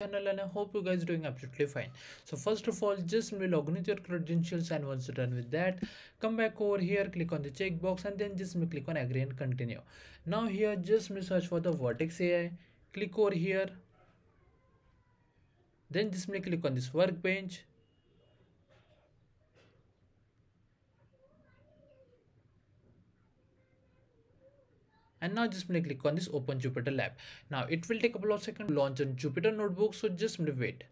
channel, and I hope you guys are doing absolutely fine. So first of all, just log in with your credentials, and once you're done with that, come back over here, click on the checkbox, and then just click on agree and continue. Now here just search for the Vertex AI, click over here, then just click on this workbench. And now just click on this open Jupyter Lab. Now it will take a couple of seconds to launch on Jupyter Notebook, so just wait.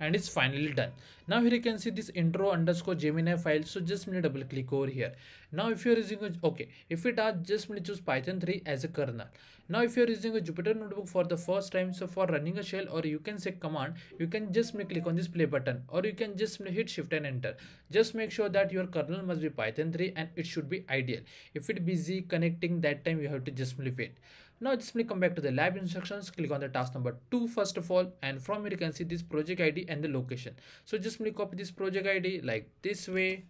And it's finally done. Now here you can see this intro_gemini file, so just double click over here. Now if you are using a, if it asks, just choose Python 3 as a kernel. Now if you are using a Jupyter Notebook for the first time, so for running a shell, or you can say command, you can just click on this play button, or you can just hit shift and enter. Just make sure that your kernel must be Python 3 and it should be ideal. If it's busy connecting, that time you have to just wait. Now just come back to the lab instructions, click on the task number 2 first of all, and from here you can see this project ID and the location. So just copy this project ID like this way,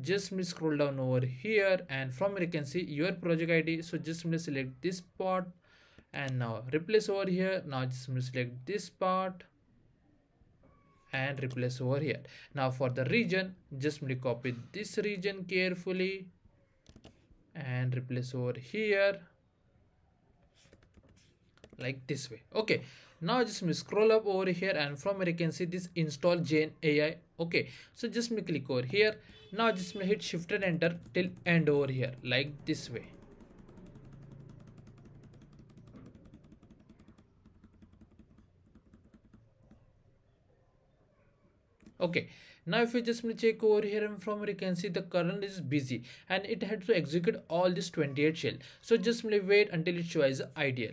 just scroll down over here, and from here you can see your project ID. So just select this part and now replace over here. Now just select this part and replace over here. Now for the region, just copy this region carefully and replace over here like this way. Okay, now just scroll up over here, and from here you can see this install Gen AI. Okay, so just click over here. Now just hit shift and enter till end over here like this way. Okay, now if you just check over here, and from here you can see the kernel is busy and it had to execute all this 28 shell. So just wait until it shows ideal.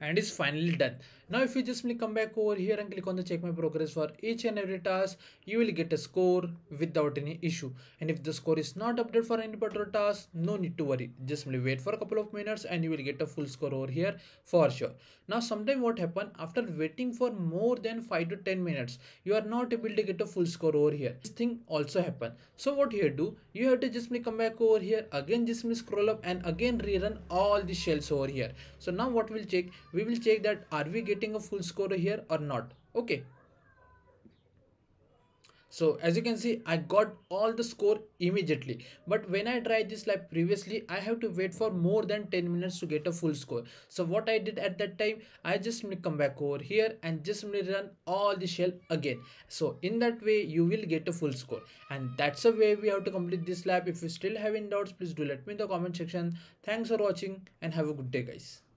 And it's finally done. Now if you just come back over here and click on the check my progress for each and every task, you will get a score without any issue. And if the score is not updated for any particular task, no need to worry. Just wait for a couple of minutes and you will get a full score over here for sure. Now sometime what happen, after waiting for more than 5 to 10 minutes, you are not able to get a full score over here. This thing also happen. So what you do, you have to just come back over here again, just scroll up and again rerun all the shells over here. So now what we'll check, we will check that are we getting a full score here or not. Okay, so as you can see, I got all the score immediately, but when I tried this like previously, I have to wait for more than 10 minutes to get a full score. So what I did at that time, I just come back over here and just run all the shell again. So in that way you will get a full score, and that's the way we have to complete this lab. If you still have any doubts, please do let me in the comment section. Thanks for watching and have a good day guys.